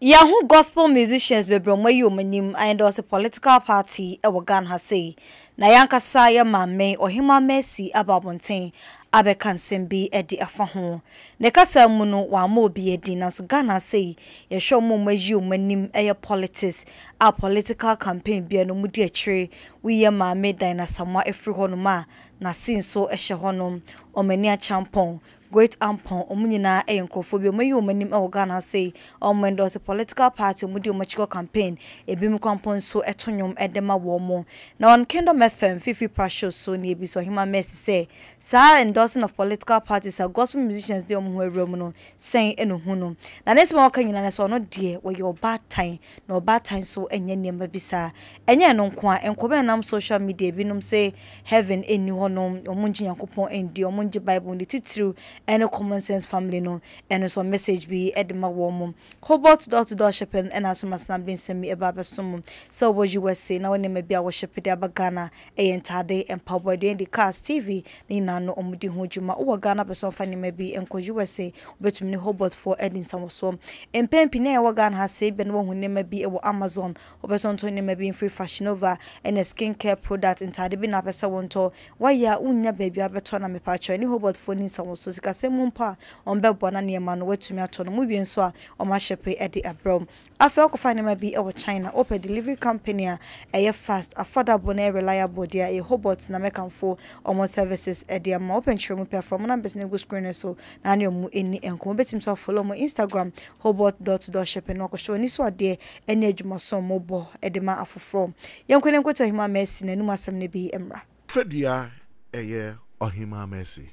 Yahoo gospel musicians be brom wey omanim and also political party e wogan ha say na yanka saya mame Ohemaa Mercy ababonten abekansen bi e de afa ho ne kasa mu no wa ma obi edi na so Ghana say ye hwe mo maji omanim e politics a political campaign bi no mudi akire we ye mame dynasama efri ho no ma na sin so e hye ho no omani a champon Great Ampon, Omunina, Encrophobia, may you mean Ogana say, or when does a political party Mudio Machico campaign, a beam compon so etonium edema warmo. Now on Kingdom FM, Fifi Prasho, so near be so Ohemaa Mercy say, Sir endorsing of political parties are gospel musicians, the Omwe Romuno, saying Enohuno. Now next morning, and I saw no dear, where your bad time, no bad time so any name be sir, and yan unqua, and Cobenam social media, binum say, Heaven, a new honum, Omunji and Coupon, and the Omunji Bible, the Titru. And a common sense family no and so message be edema warm Hobart door-to-door shopping and as must not be send me a barber summon so what you were saying now when may be our shepherd abagana a entire day and power doing the cast TV nina no omudi hojuma uwa Ghana person funny maybe and cause you were say but me Hobart for adding some swam and pen pinea wagan has said been one who name be our Amazon or person to name be in free fashion over and a skincare product entire been a person one to why ya unya baby abatona me patch any Hobart for in some so Mumpa on Belbona near Manuel to me at Mubian Swa or my shepherd at the Abram. I felt finding my be over China, open delivery company, a fast, affordable, and reliable, dear, a Hobart, Namekan for almost services at the open trim perform on a business screen so, and your mu in and combats himself follow my Instagram, Hobart.door shopping, or show this what dear, and age my son mobile at the man from. Young couldn't go to him a Mercy and Numa Sam Nibi Emra. Fredia, a year or him a Mercy.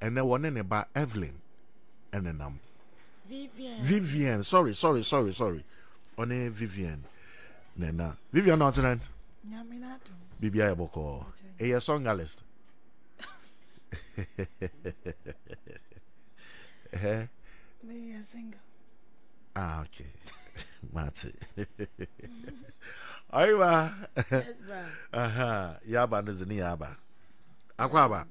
And I want about Evelyn and then Vivian. Sorry. On a Vivian. Nena Vivian, not an BBI Boko. A songalist. Eh? Me a singer. Ah, okay. Mate. Aywa. Yes, bro. Aha. Yaba is ni yaba. Akwaba.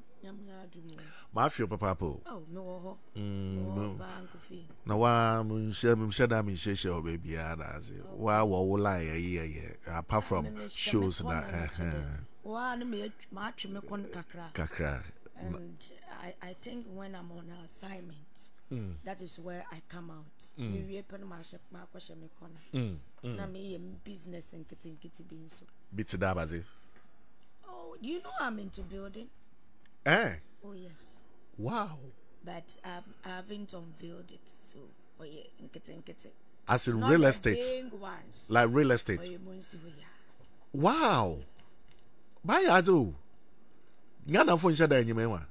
Mafia papa po. Oh no. No wa she o baby anaze. Wa line ye apart from shows na wa na me match me kon kakra. And I think when I'm on assignment that is where I come out. Me we pan ma she ma kwashe me kon. Na me business nkiti bi nso. Bit da baze. Oh, do you know I'm into building? Eh? Oh yes. Wow. But I haven't unveiled it, so oh yeah, nkete. As in real estate. Like real estate. Oh, yeah. Wow. Bye Ado. Nyana phone shada enyemewa.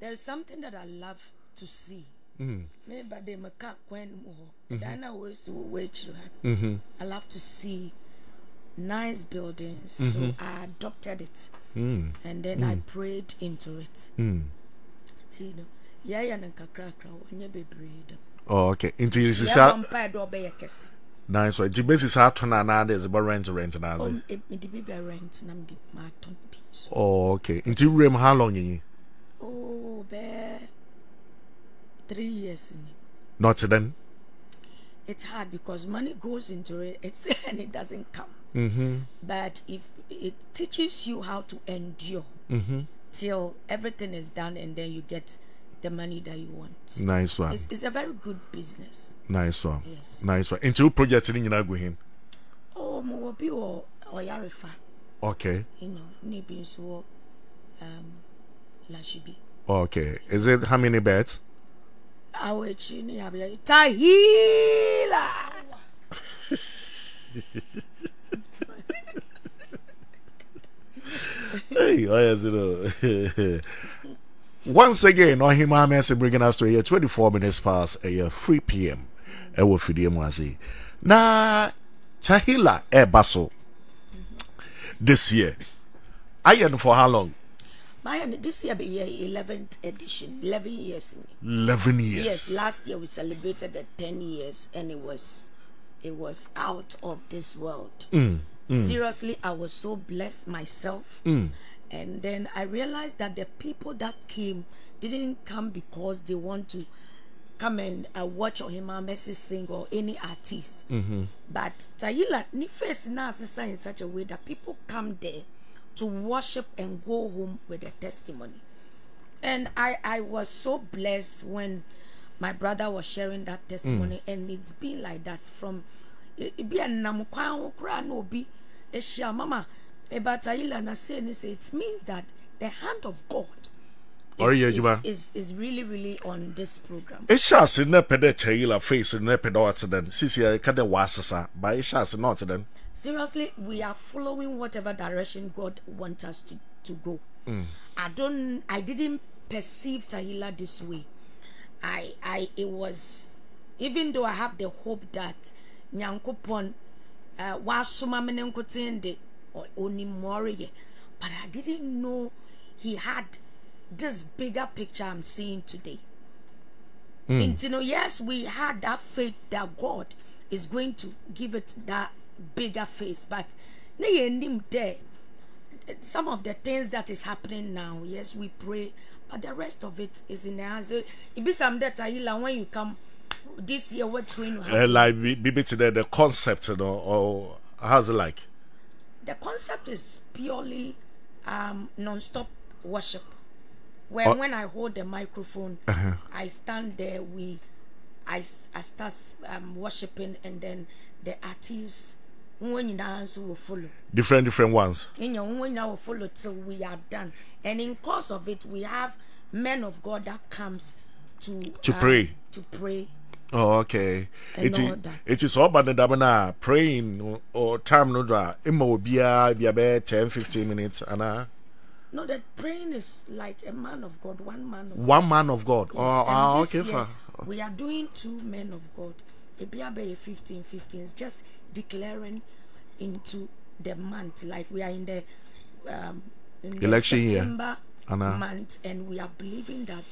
There is something that I love to see. Maybe but they make when more. Dana always wait you. I love to see nice buildings, so I adopted it and then I prayed into it. Oh, okay. Until this is out. Nice. So, the basis how to nana is about rent now. Oh, rent. Oh, okay. Until room how long you? Oh, bear 3 years. Not then. It's hard because money goes into it and it doesn't come. But if it teaches you how to endure till everything is done and then you get the money that you want. Nice one. It's a very good business. Nice one. Yes. Nice one. Into project in Yinaguhin. Oh, Mobi or Oyarifa. Okay. You know, Nibinsu Lashibi. Okay. Is it how many beds? Our chini have a tahila. Hey, once again, Ohemaa Mercy bringing us to a 24 minutes past a 3 p.m. I will feed him na tahila baso this year. Iron for how long? This year be year 11th edition, 11 years. 11 years. Yes, last year we celebrated the 10 years and it was out of this world. Seriously, I was so blessed myself. And then I realized that the people that came didn't come because they want to come and watch Ohemaa Mercy sing or any artist. But Tayila Nifes now sister in such a way that people come there to worship and go home with a testimony. And I was so blessed when my brother was sharing that testimony, and it's been like that from it means that the hand of God is really, really on this program. Seriously, we are following whatever direction God wants us to go. I didn't perceive Tahila this way. It was, even though I have the hope that Nyankopon wasuma menenkotiende oni moriye, but I didn't know he had this bigger picture I'm seeing today. And, you know, yes, we had that faith that God is going to give it that bigger face, but some of the things that is happening now, yes, we pray, but the rest of it is in the hands. It be some that Tahila, when you come this year, what's going to happen? Like be today, the concept, you know, or how's it like? The concept is purely non-stop worship. When I hold the microphone, I stand there. I start worshiping, and then the artists will follow. Different ones. In your will follow till we are done, and in course of it, we have men of God that comes to pray. Oh, okay. It is all about the Dabana praying or time no draw. It will be about 10-15 minutes, Anna. No, that praying is like a man of God, one man of God. Yes. Oh, okay. Year, we are doing 2 men of God. It be about 15. It's just declaring into the month, like we are in the election September year month, and we are believing that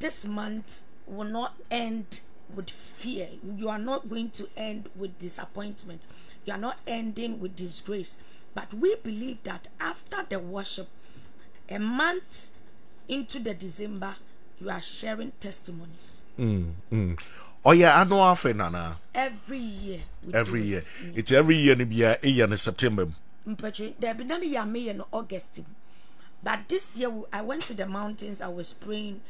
this month will not end with fear. You are not going to end with disappointment. You are not ending with disgrace. But we believe that after the worship, a month into the December, you are sharing testimonies. Oh yeah, I know our friend Nana. Every year. Every year. It's every year in September. But there be no May and August. But this year I went to the mountains, I was praying,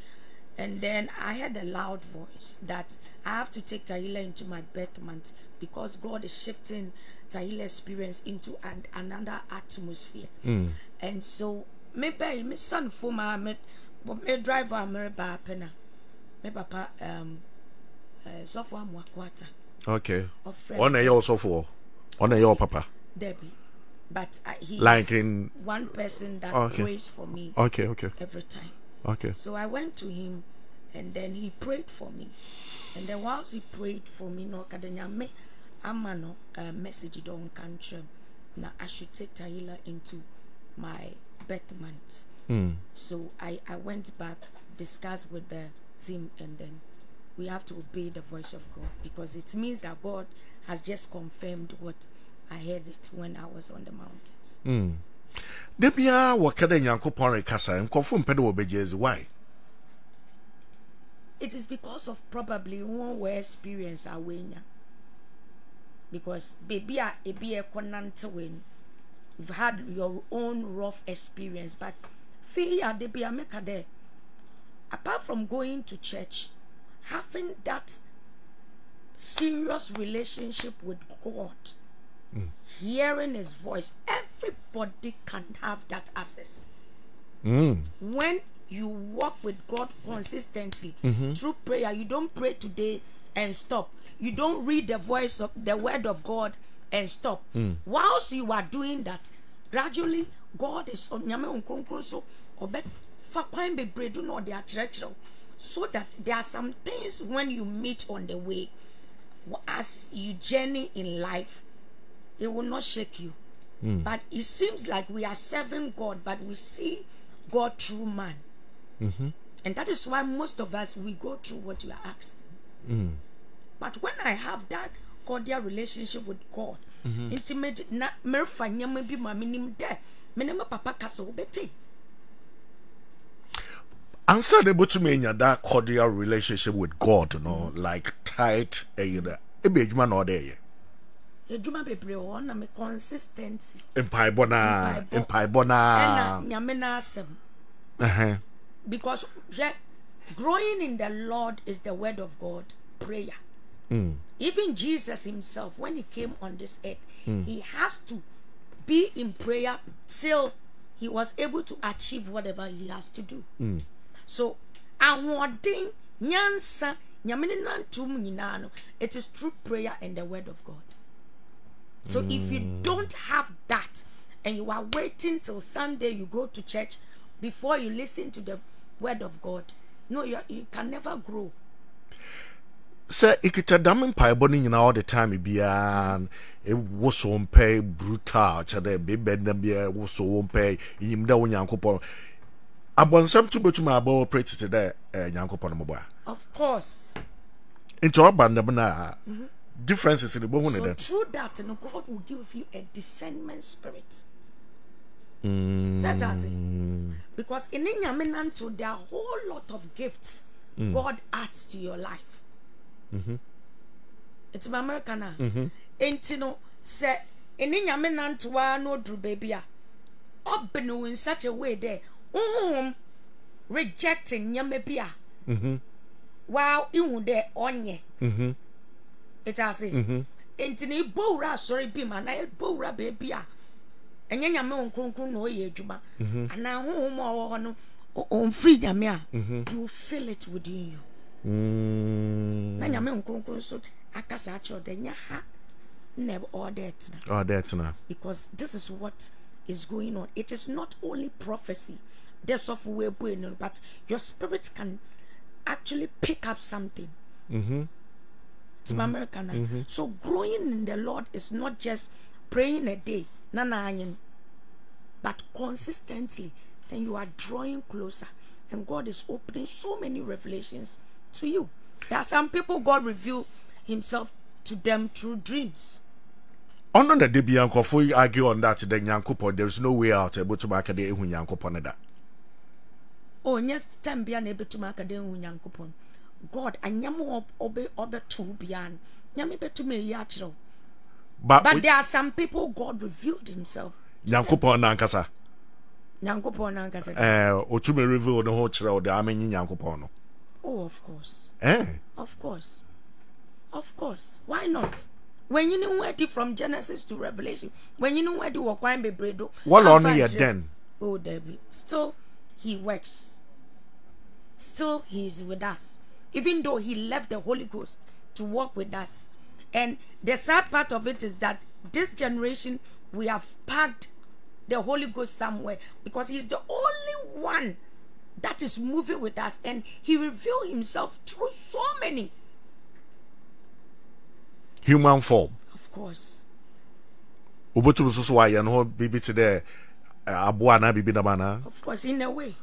and then I heard a loud voice that I have to take Tahila into my birth month because God is shifting Tahila experience into another atmosphere. And so maybe my son for my driver America Pena. My papa software Mwakwata. Okay. On a your software. On a your papa. Debbie. But he like in one person that prays for me. Okay. Every time. Okay. So I went to him, and then he prayed for me. And then whilst he prayed for me, no kadanyame amano message don country. Now I should take Tahila into my birth month. So I went back, discussed with the team, and then we have to obey the voice of God, because it means that God has just confirmed what I heard it when I was on the mountains. Why? It is because of probably one way experience awenya. Because baby a conant win. You've had your own rough experience, but fear they be a maker there. Apart from going to church, having that serious relationship with God, hearing his voice, everybody can have that access. When you walk with God consistently through prayer, you don't pray today and stop. You don't read the word of God and stop. Whilst you are doing that, gradually God is on so that there are some things when you meet on the way, as you journey in life, it will not shake you. But it seems like we are serving God, but we see God through man. And that is why most of us, we go through what you are asking. But when I have that cordial relationship with God, intimate, Answer able to me that cordial relationship with God, you know, like tight, you know, a big man or there. You do my paper on a consistency. Empire bona. Because growing in the Lord is the word of God, prayer. Even Jesus himself, when he came on this earth, he has to be in prayer till he was able to achieve whatever he has to do. So, it is through prayer and the word of God. So if you don't have that, and you are waiting till Sunday you go to church before you listen to the word of God, no, you can never grow. Sir, ikitadamin paiboni nina all the time ibian e woso wompe brutal chade bebe ndambia woso wompe inyimda wo nyankopon abonsam tu betuma abo operate today nyankopon mboa. Of course. Into abandam na differences in the bone. So through that, and God will give you a discernment spirit. That's it. Because in Nyamenanto, there are a whole lot of gifts God adds to your life. It's my Americana. And you know, say in Nyamenanto, no drew baby. Obenu in such a way there, rejecting Nyamebia. Wow, you there on ye. It has it. Entini bora sorry bima na bora baby a. Enye nyame onkronkron no ye adwuma. Ana honhom owo no on free nyame a. You feel it within you. Na nyame onkronkron so akasa acho de nya ha na order it na. Order it na. Because this is what is going on. It is not only prophecy. There's of way but your spirit can actually pick up something. American. So growing in the Lord is not just praying a day, but consistently. Then you are drawing closer, and God is opening so many revelations to you. There are some people God reveals Himself to them through dreams. On the day Bianco, before you argue on that, then Nyankopo, there is no way out. Able to make a day when Nyankopo neda. Oh, yes, time being able to make a day when Nyankopo. God, and yamu obe obe to bian. Yami be to me yachro. But there are some people God revealed Himself. Nyankopon nankasa. Nyankopon nankasa. Otume reveal the whole chra the amenyi Nyankopono. Oh, of course. Of course. Of course. Why not? When you know where the from Genesis to Revelation, when you know where the wakwan be bredo. What on your then? Oh, Debbie. Still He works. Still He is with us. Even though He left the Holy Ghost to walk with us. And the sad part of it is that this generation, we have parked the Holy Ghost somewhere. Because He's the only one that is moving with us. And He revealed Himself through so many. Human form. Of course. Of course, in a way.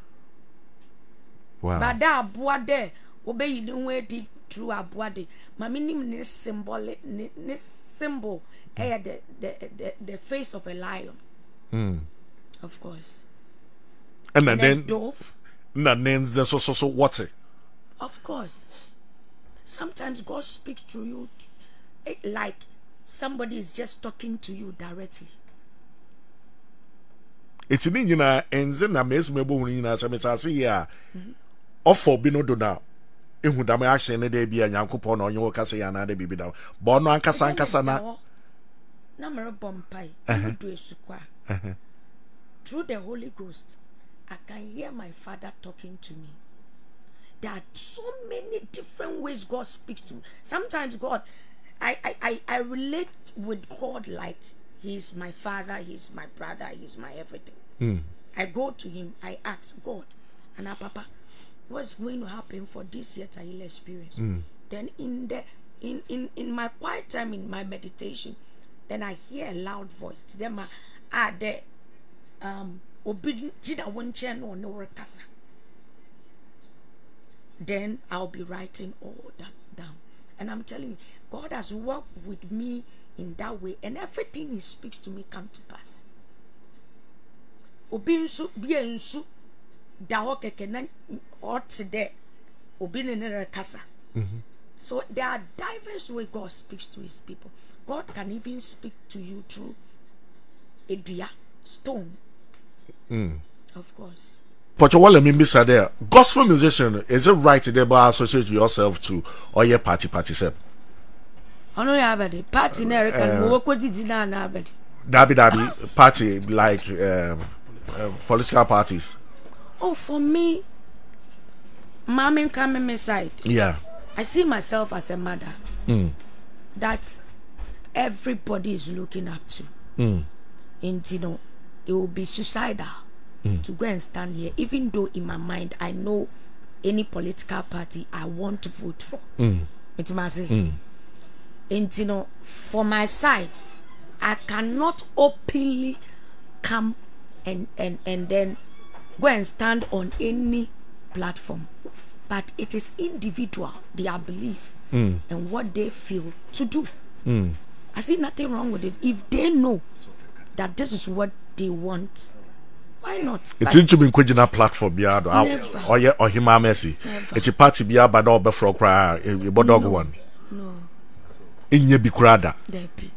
Wow. But that boy there. Obey you don't wear the true abode. My meaning symbol, the face of a lion. Of course. And then dove. And then so what? Of course. Sometimes God speaks to you like somebody is just talking to you directly. It's in you na enze na mesmebo ni na sametasi ya. Offer bino do now. Ehudam action na dey bia Nyankopon na onye kasa ya na dey bibi da bo no ankasa na mere bompai do esukwa. Through the Holy Ghost I can hear my Father talking to me. There are so many different ways God speaks to me. Sometimes God I relate with God like He's my Father, He's my brother, He's my everything. I go to Him, I ask God and Papa, what's going to happen for this year Tahil experience? Then in my quiet time, in my meditation, then I hear a loud voice. Then my then I'll be writing all that down. And I'm telling you, God has worked with me in that way, and everything He speaks to me come to pass. daho keke na oti de obine nere kasa. So there are diverse ways God speaks to his people. God can even speak to you through a deer, stone. Of course. But what I mean is there, gospel musician, is it right to associate yourself to or your party set? I know you have a party in America. What did you not have it? Dabby party like political parties. Oh, for me, mommy coming inside. Yeah. I see myself as a mother that everybody is looking up to. And you know, it will be suicidal to go and stand here, even though in my mind I know any political party I want to vote for. It's my saying. And you know, for my side, I cannot openly come and then go and stand on any platform. But it is individual, their belief and what they feel to do. I see nothing wrong with it. If they know that this is what they want, why not? It seems to be in a platform. Never. Or yeah, or Ohemaa Mercy. It's a party be but not before cry. But dog one. No. In ye be crada. There be.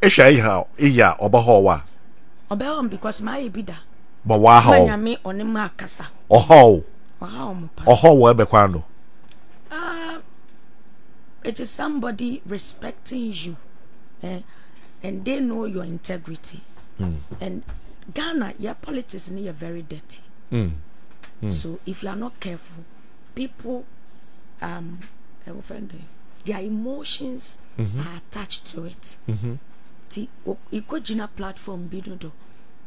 Esha iya obahowa. Obahom because my ibida. But wow. It is somebody respecting you, and they know your integrity. And Ghana, your politics are very dirty. So if you are not careful, people, their emotions are attached to it. The Ecogina platform, Bidodo.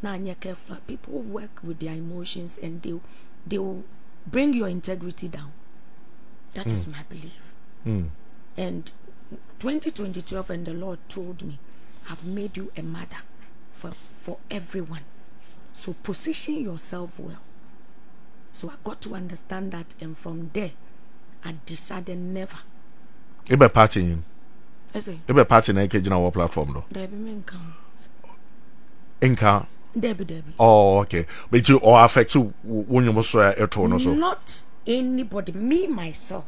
Now you're careful. People work with their emotions and they will bring your integrity down. That is my belief. And 2012 and the Lord told me, I've made you a mother for everyone. So position yourself well. So I got to understand that, and from there I decided never. It be partying. It be partying in our platform though. There be men count. Inca. Debbie. Oh, okay. But you all affect you when you must swear at all, so not anybody. Me myself.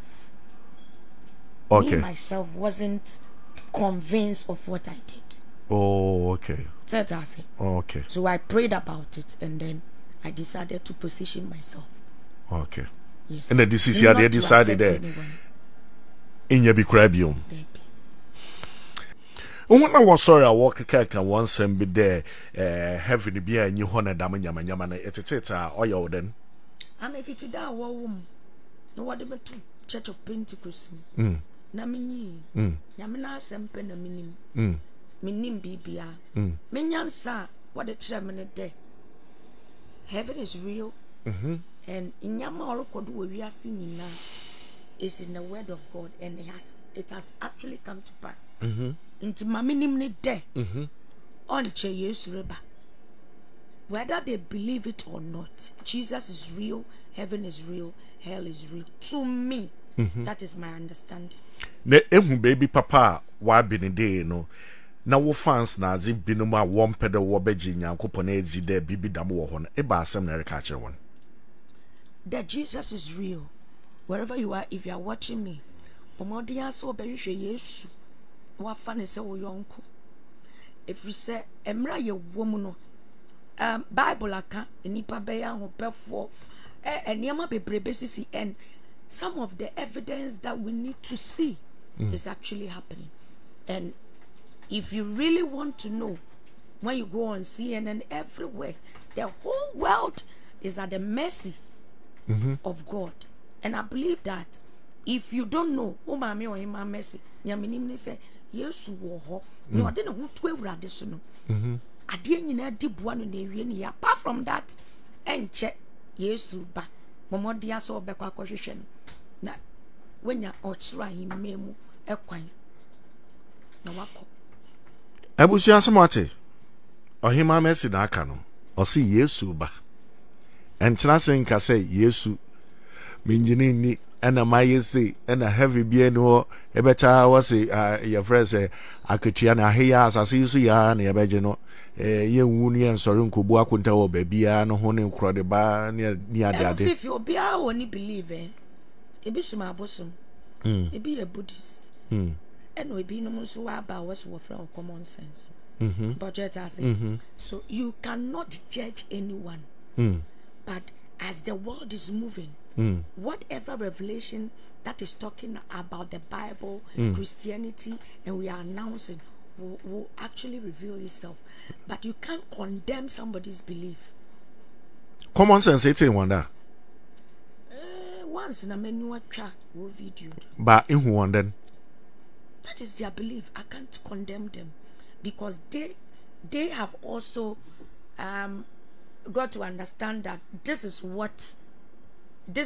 Okay. Me myself wasn't convinced of what I did. Oh, okay. That's it. Okay. So I prayed about it, and then I decided to position myself. Okay. Yes. And the decision they decided there. In your bikrabium. When I was sorry, I walk cake and once and be there, having the beer and you honor Damanyamanyamana, etc. Or your then. I'm a fit down woman. No, whatever to Church of Pentecost. Namini, Yamina Sempen, a minim, minim BBR. Minyan, sir, what a chairman day. Heaven is real, and in Yamaro Kodu, we are seeing now is in the word of God, and it has actually come to pass. Into my minimum day on Cheyes River. Whether they believe it or not, Jesus is real, heaven is real, hell is real. To me, that is my understanding. Ne ehu baby papa wa bin dey no. Na wo fans na azi binuma won pede wo beji nyankopon ezi dey bibi dam wo ho no. E ba asem na reka kire won. That Jesus is real. Wherever you are, if you are watching me, omodian so obehwe Yesu. If you say emra ye woman Bible aka nipa be ya ho befo eniama bebrebe sisi, and some of the evidence that we need to see is actually happening. And if you really want to know, when you go on CNN everywhere, the whole world is at the mercy of God. And I believe that if you don't know Ohemaa or Ohemaa Mercy, Yaminimni say yes, woho. No, I didn't want to wear this. No, I didn't need deep one in the area. Apart from that, and check yes, ba. Momo dia so be kwa question. Na when ya otsura himemu ekwan. Na wako. Ebusi asamate. Ohemaa Mercy na aka no. O si yesu ba. Entena sen ka say yesu. Minjini ni and a my see and a heavy bien or a better was your friend say I could hear as I see you see and a bagino a young and sorrow could walk into a baby and honey crowd the bar near the if you be our only believer. It be some bosom, it be a Buddhist, and we be no more so about what's from common sense. But yet, I say, so you cannot judge anyone, but as the world is moving. Whatever revelation that is talking about the Bible, Christianity, and we are announcing will actually reveal itself. But you can't condemn somebody's belief. Common sense, it's in wonder. Once in a manual track, will video. But in London, that is their belief. I can't condemn them because they have also got to understand that this is what they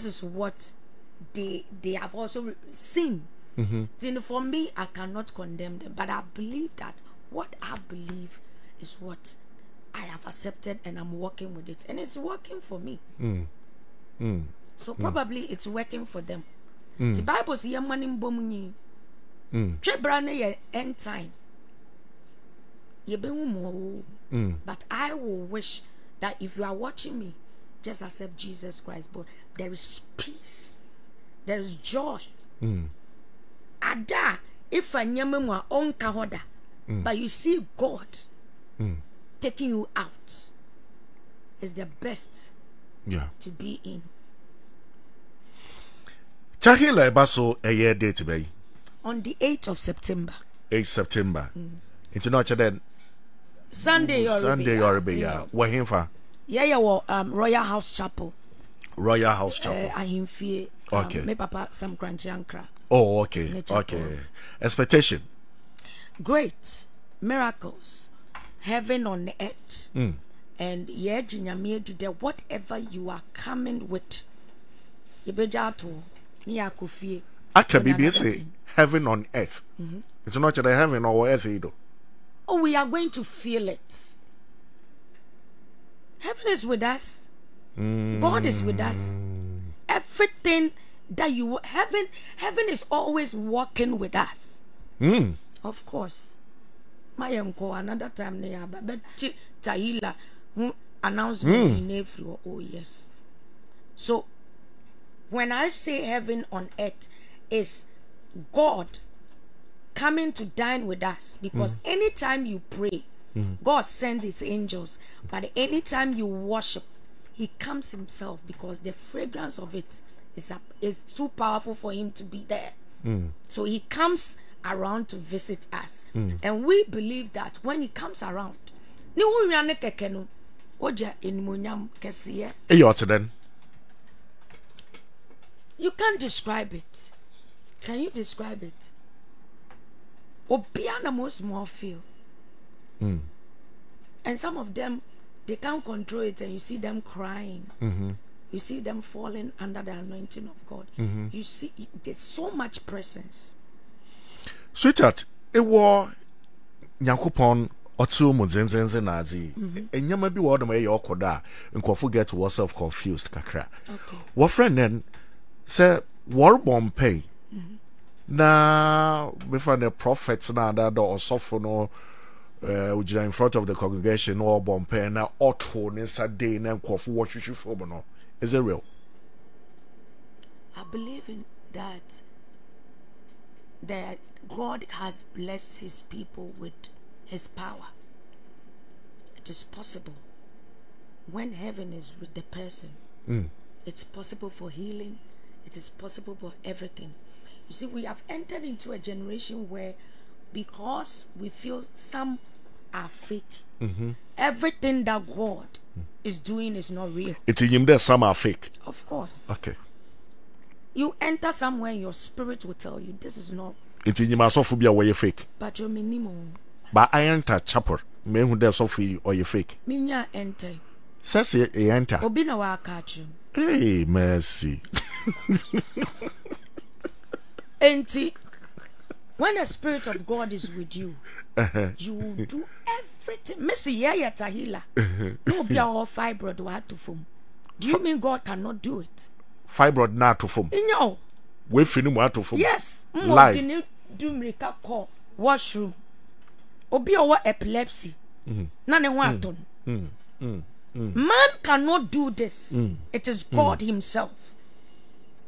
have also seen. Then for me, I cannot condemn them, but I believe that what I believe is what I have accepted, and I'm working with it, and it's working for me. So probably it's working for them. The Bible says, end time. But I will wish that if you are watching me, just accept Jesus Christ, but there is peace, there is joy. Ada, if I nyamwa on kahoda, but you see God taking you out is the best to be in. Tahila Basso a year date today on the 8th of September. 8th September. It's not then Sunday or we're here for. Yeah, Royal House Chapel. Royal House Chapel. Ahimfie. Okay. My papa Sam Kranjankra. Oh, okay. Okay. Expectation. Great miracles, heaven on earth, and yeah, whatever you are coming with, you be jato, ni akufie. Akabibi say heaven on earth. It's not that heaven or earth either. Oh, we are going to feel it. Heaven is with us. God is with us. Everything that you heaven is always walking with us. Of course. My uncle another time they have but Tahila announcement in April. Oh yes. So when I say heaven on earth is God coming to dine with us, because anytime you pray, God sends his angels, but anytime you worship, he comes himself, because the fragrance of it is too powerful for him to be there. So he comes around to visit us, and we believe that when he comes around, you can't describe it. Can you describe it? Obiana most more feel. And some of them, they can't control it, and you see them crying. You see them falling under the anointing of God. You see, there's so much presence. Sweetheart, it was Yankupon or two Muzenzen Zenazi, and you may be one way or Koda, and forget yourself confused. Kakra. Okay. What friend then said, Warbomb pay. Now, before the prophets and other or sophono. Which are in front of the congregation or Bompay now Otto Saturday and Kofu what you should for. Is it real? I believe in that God has blessed his people with his power. It is possible when heaven is with the person. It's possible for healing, it is possible for everything. You see, we have entered into a generation where, because we feel some are fake, everything that God is doing is not real. It's in him that some are fake. Of course. Okay. You enter somewhere, your spirit will tell you this is not. It's in him as of be away fake. But your minimum. But I enter chapel. Men who there so free or you fake. Minya enter. Says you enter. Obina wa catch you. Hey, Mercy. Enti. When the Spirit of God is with you, you will do everything. Missy, yeah, Tahila. No, be all fibroid to form. Do you mean God cannot do it? Fibroid not to form. No. We finish what to for. Yes. Live. Continue do miracle call washroom. Obi owa epilepsy. Na ne one ton. Man cannot do this. It is God Himself.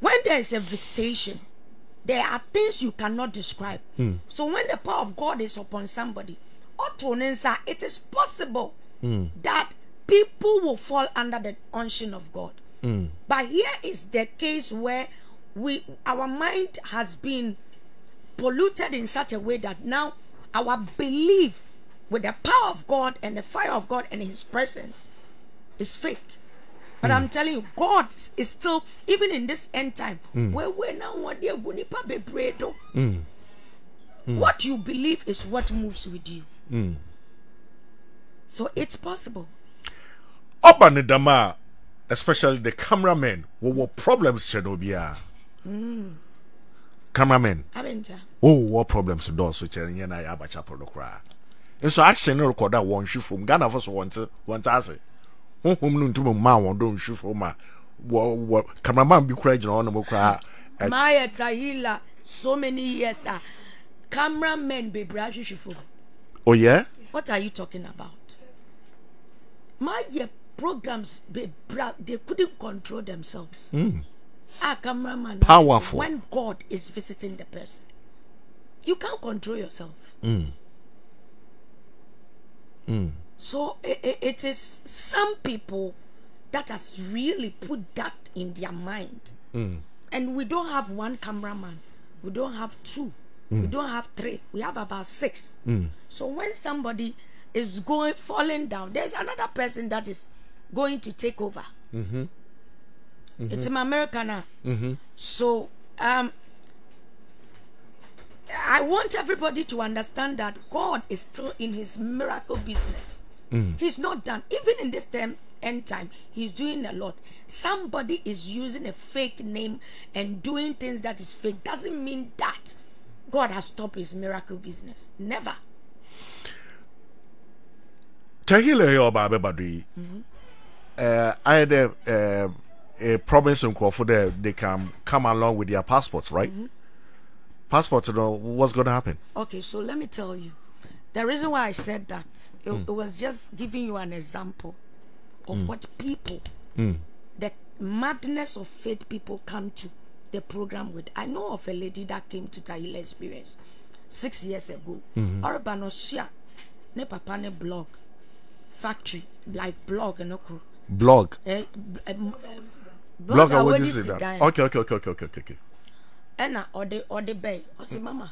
When there is a visitation, there are things you cannot describe. So when the power of God is upon somebody, it is possible that people will fall under the unction of God. But here is the case where our mind has been polluted in such a way that now our belief with the power of God and the fire of God and His presence is fake. But I'm telling you, God is still, even in this end time, where we now want the agunipa bebredo. What you believe is what moves with you. So it's possible. Obanidama, especially the cameramen, who were problems Chedobia. Cameramen. Who were problems those which are in I abacha product. And so action record that one shoe from Ghana for so one task. Home to my one don't shoot for my cameraman be crying on the cry. My Tahila, so many years, sir. Cameramen be brashish for. Oh, yeah, what are you talking about? My programs be they couldn't control themselves. Our cameraman powerful when God is visiting the person, you can't control yourself. So it is some people that has really put that in their mind. And we don't have one cameraman. We don't have two. We don't have three. We have about six. So when somebody is falling down, there's another person that is going to take over. It's in America now. So I want everybody to understand that God is still in His miracle business. He's not done. Even in this end time, He's doing a lot. Somebody is using a fake name and doing things that is fake. Doesn't mean that God has stopped His miracle business. Never. I had a promise in Crawford. They can come along with their passports, right? Passports, you know, what's going to happen? Okay, so let me tell you. The reason why I said that, it was just giving you an example of what people, the madness of faith people come to the program with. I know of a lady that came to Tahila Experience 6 years ago. Orbanosia, ne papa ne blog, factory, like blog and okru. Blog? Blog, I wouldn't say that. Okay. Anna or the bay, or say, Mama,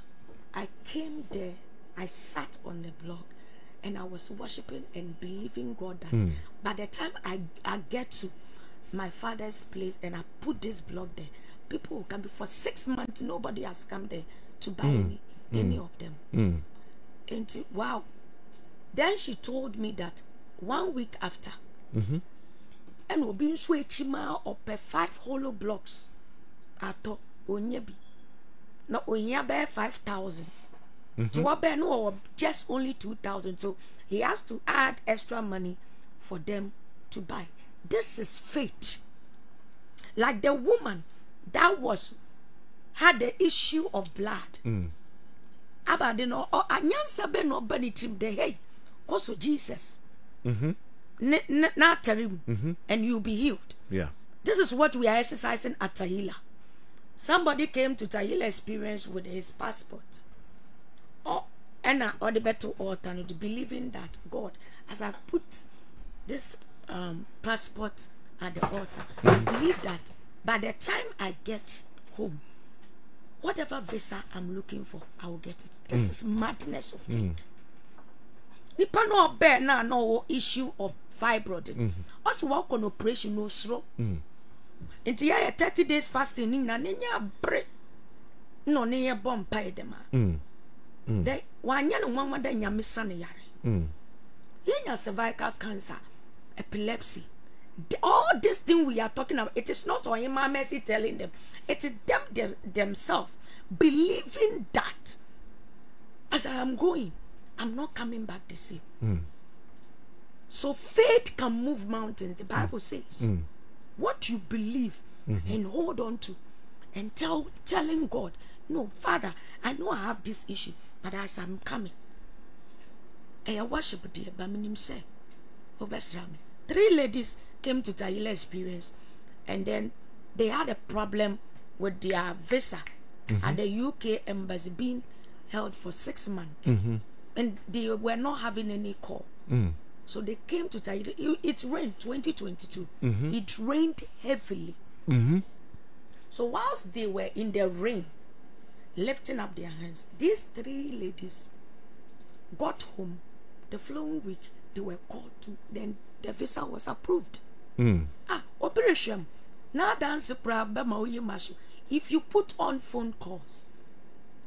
I came there. I sat on the block and I was worshiping and believing God that by the time I get to my father's place and I put this block there, people will come. For 6 months, nobody has come there to buy any of them. And wow. Then she told me that 1 week after, and we'll be switchima or per 5 hollow blocks. I thought, Onyebi, no, Onyebi 5,000. To just only 2,000, so he has to add extra money for them to buy. This is fate. Like the woman that had the issue of blood. About hey, cause of Jesus. And you'll be healed. Yeah. This is what we are exercising at Tahila. Somebody came to Tahila Experience with his passport. Anna or the better author, believing that God, as I put this passport at the altar, I believe that by the time I get home, whatever visa I'm looking for, I will get it. This is madness of it. Nipa no bear na no issue of fibroid. Also work on operation no slow. Until 30 days fasting, na nenya break, no nenya bomb pay them. They one young woman than your miss son yari. Your cervical cancer, epilepsy. All this thing we are talking about, it is not Ohemaa Mercy telling them. It is them themselves believing that as I am going, I'm not coming back the same. So faith can move mountains. The Bible says what you believe and hold on to. and telling God, no, Father, I know I have this issue, but as I'm coming, I worship dear Baminim say, Obesrami. 3 ladies came to Tahila Experience, and then they had a problem with their visa at the UK embassy being held for 6 months. And they were not having any call. So they came to Tahila. It rained 2022. It rained heavily. So whilst they were in the rain, lifting up their hands, these 3 ladies got home. The following week, they were called to, then the visa was approved. Operation. Now dance if you put on phone calls,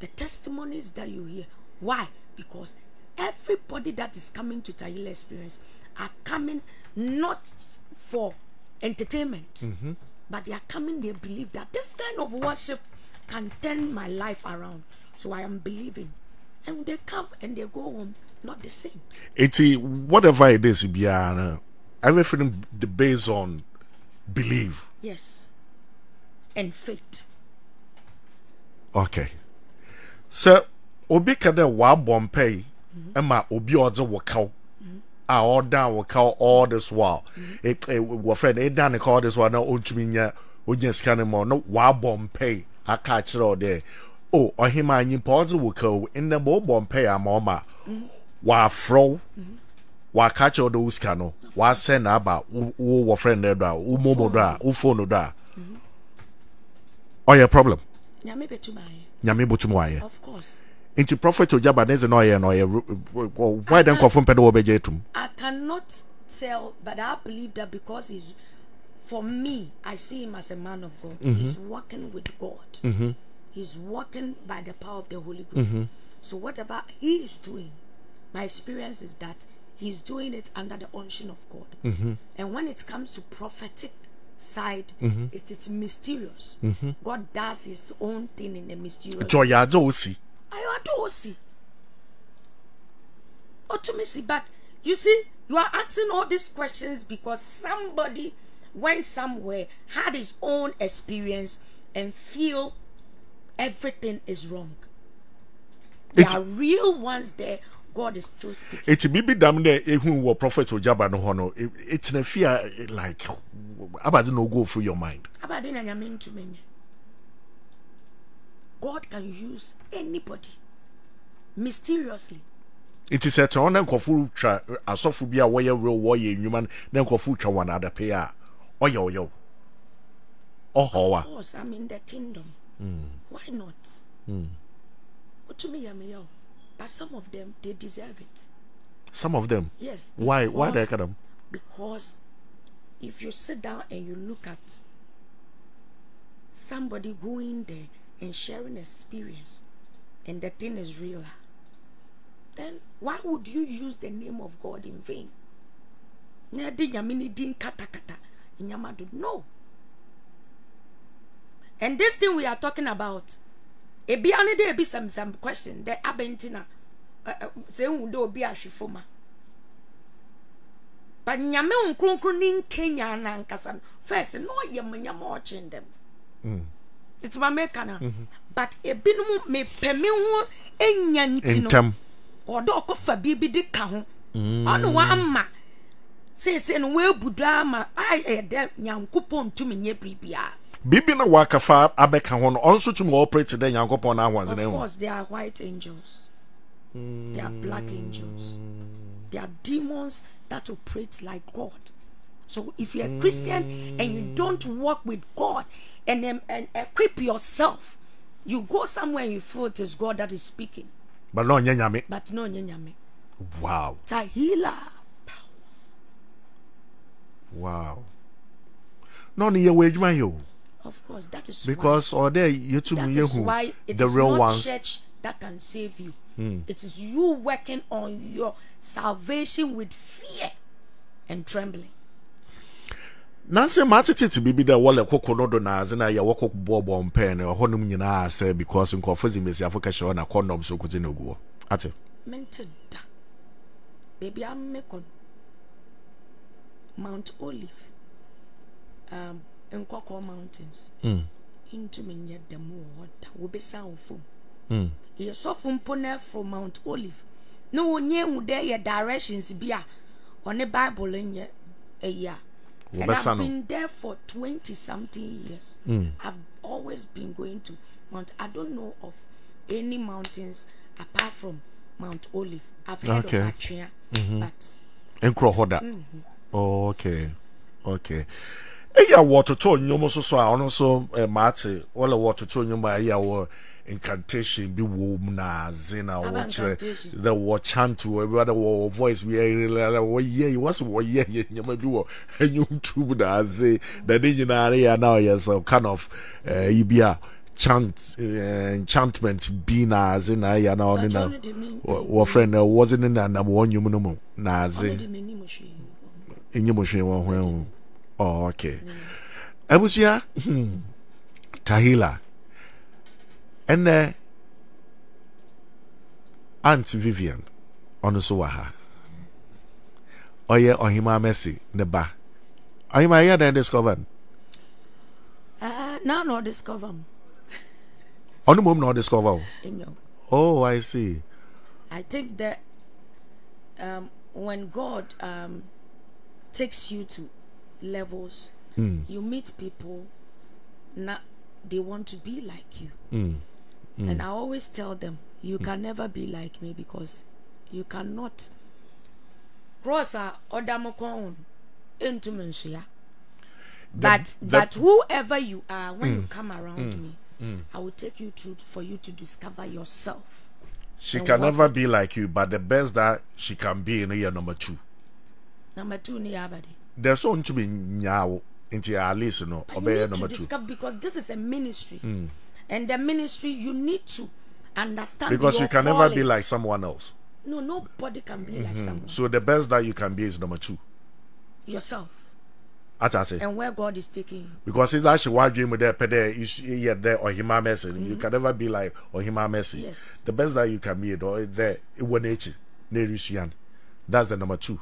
the testimonies that you hear. Why? Because everybody that is coming to Tahila Experience are coming not for entertainment, but they are coming, they believe that this kind of worship can turn my life around. So I am believing. And they come and they go home, not the same. Whatever it is, Biana, everything based on belief. Yes. And faith. Okay. So, Obi Kada wa bompay, Emma Obi Odzo Wakao. I all down will call all this while. It was friend, it down the call this while. No, Ultimania, Ujian Scanamon, no Wabom pay. I catch it all there. Oh, or him, I knew Pods will call in the Bobom pay a mama. Wa fro, wa catch all those canoe, wa send about who were friend there, who momo da, who phone da. Or your problem? Yamibo to my Yamibo to my, of course. Into prophet to Japanese and why don't confirm pedo obejetum? I cannot tell, but I believe that because he's, for me, I see him as a man of God. He's working with God. He's working by the power of the Holy Ghost. So whatever he is doing, my experience is that he's doing it under the unction of God. And when it comes to prophetic side, it's mysterious. God does his own thing in the mysterious. I do see. But you see, you are asking all these questions because somebody went somewhere, had his own experience, and feel everything is wrong. There are real ones there. God is still speaking. It's maybe damn there who were prophet to Jabba no honor. It's a fear like about no go through your mind. About I mean to me. God can use anybody mysteriously. It is a turn and kofu tra a sofobia warrior real warrior human, then kofu tra one other pair. Oyo yo. Oh, of course, I'm in the kingdom. Why not? What to me, yo? But some of them, they deserve it. Some of them? Yes. Why? Why they cut them? Because if you sit down and you look at somebody going there and sharing experience, and the thing is real, then why would you use the name of God in vain? No. And this thing we are talking about, it be only there be some question. The Abentina say undo be a shifoma, but nyame unkrunkruning Kenya na nkasan first no yemunyama watching them. It's my mechana, but a binum may permew a yantin or dog of a baby de cow. On one ma says, and well, Budama, I a damn young coupon to me near Pripia. Bibina Waka Fab, Abekahon also to operate today, young coupon. I was, of course, they are white angels, they are black angels, they are demons that operate like God. So if you're a Christian and you don't walk with God and equip yourself, you go somewhere and you feel it is God that is speaking. But no nyanyame. But no nyanyame. Wow. Tahila. Wow. No niye wage man yo. Of course, that is because why, or there you two that is why it the is real not ones. Church that can save you. It is you working on your salvation with fear and trembling. Nancy Matiti to be the wall of Cocodonas and I walk up Bob on pen or honum in our say because in confusing Miss Africa on a condom so could no go. At it meant baby, I'm Mekon Mount Olive in Cocoa Mountains. into me the more will be sound from. You saw from Pona from Mount Olive. No one knew there your directions be on a Bible in your a year. And I've been there for 20-something years. I've always been going to Mount. I don't know of any mountains apart from Mount Olive. I've heard of Atria, but in Crohoda. Okay. Eya water to nyomo so a ono so mate wala water to nyoma eya wo incantation bi wo na zina wo chere the wo chant wo everybody wo voice we hear wo ye was wo ye nyoma bi wo enyu tube na ze na dey nyina ya now yourself kind of ibia chant enchantment bi na ze na ya na oni na wo friend wasn't na na wo nyum no mu na ze enyu hwe wo hwe. Oh, okay. Abusia, Tahila, and Aunt Vivian, on the Suwaha. Oye Ohemaa Mercy, Neba. Are you my ear then discovered? No, no, discover. On the moment, no, discover. Oh, I see. I think that when God takes you to levels, you meet people not they want to be like you, and I always tell them you can never be like me because you cannot cross a odamokon into Menshia. That whoever you are, when you come around me, I will take you through for you to discover yourself. She can never be like you, but the best that she can be in year number two in the abadi. There's only to be now into your list, no. Because this is a ministry, and the ministry you need to understand because you can never be like someone else. No, nobody can be like someone. So the best that you can be is number 2, yourself. And where God is taking you. Because it's actually why dream with there you there Ohemaa Mercy. You can never be like Ohemaa Mercy. Yes. The best that you can be though there it Nerusian. That's the number 2.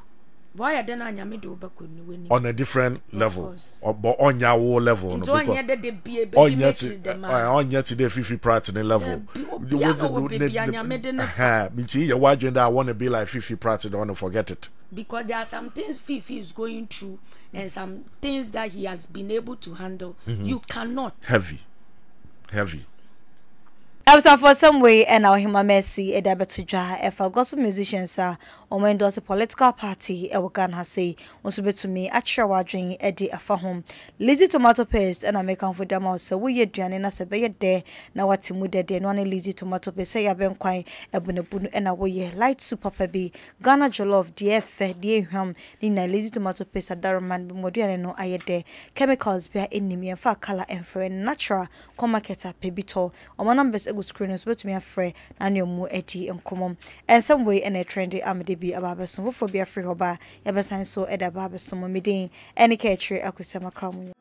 On a different level, but on your level, on your today, Fifi Pratt in a level. Why do I want to be like Fifi Pratt? I want to forget it because there are some things Fifi is going through and some things that he has been able to handle. You cannot, heavy. After for some way, and our Ohemaa Mercy, a debater, for gospel musicians, or when does a political party, a Wakan has say, also be to me, actually, watching Eddie for home, lazy tomato paste, and I make on for them also. We are joining us a bit there now. What Timu did, and one lazy tomato paste, I have been quite a bunabun, and away light super baby, Ghana Jollof, DF, dear home, Nina lazy tomato paste, a Daraman, Modian, no, I there chemicals, be enemy, and far color and for a natural, comarketa, pebito, or my numbers. Screeners but me afraid and your more etty and common and some way and a trendy amadibi about some for be a free hobby ever sign so at a barber some midday any catcher I could summer crown.